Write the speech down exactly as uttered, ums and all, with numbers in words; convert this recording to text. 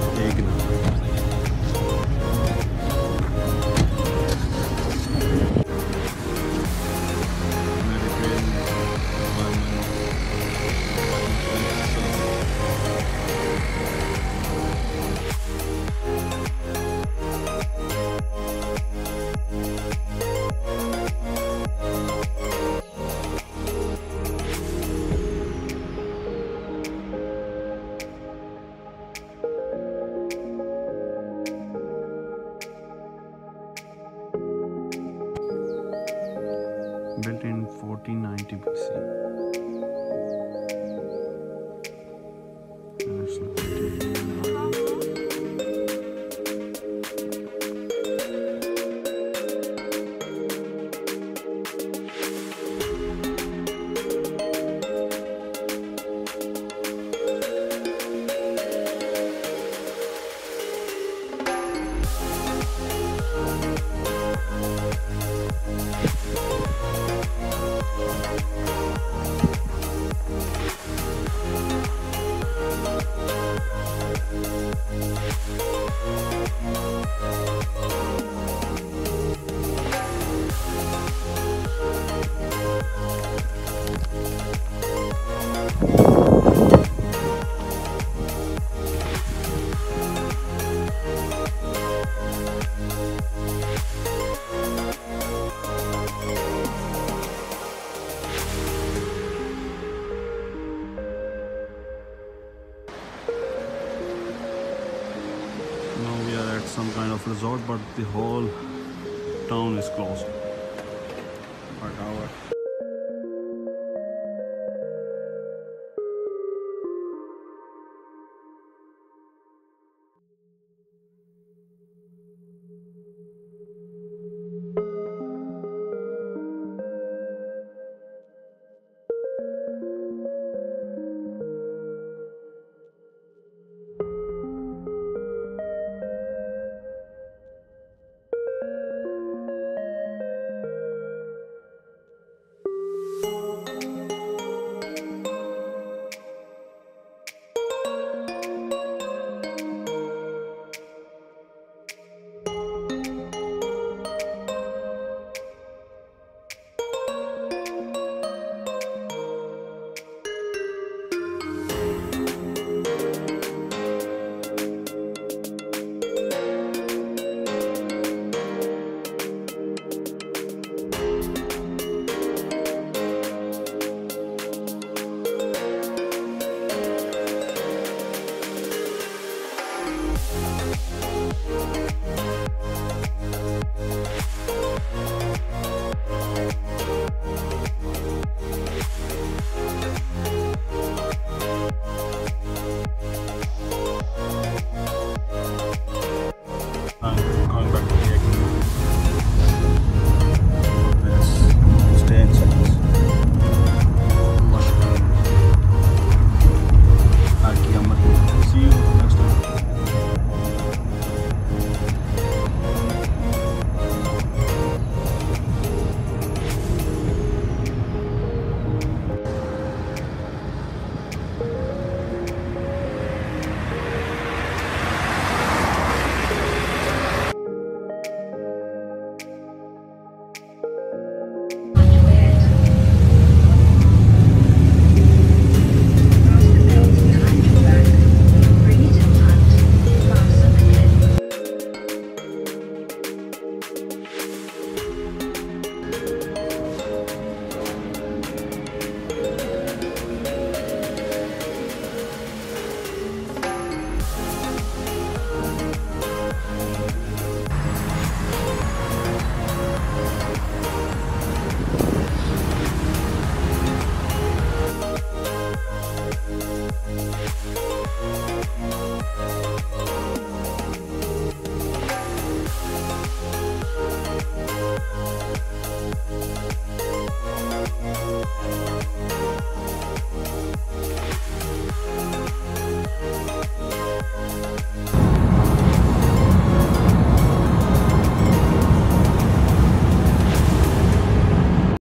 self-ignorant. Built in fourteen ninety B C. And it's located in some kind of resort, but the whole town is closed. But our